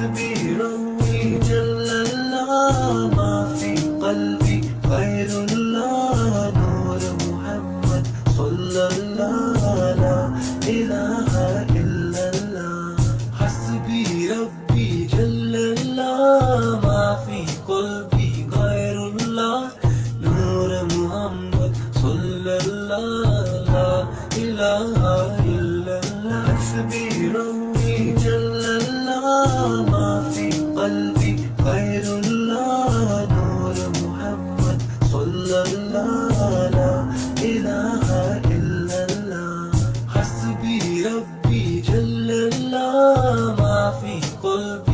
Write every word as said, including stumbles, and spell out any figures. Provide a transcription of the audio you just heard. Rabbi Jalla Allah, ma fi qalbi.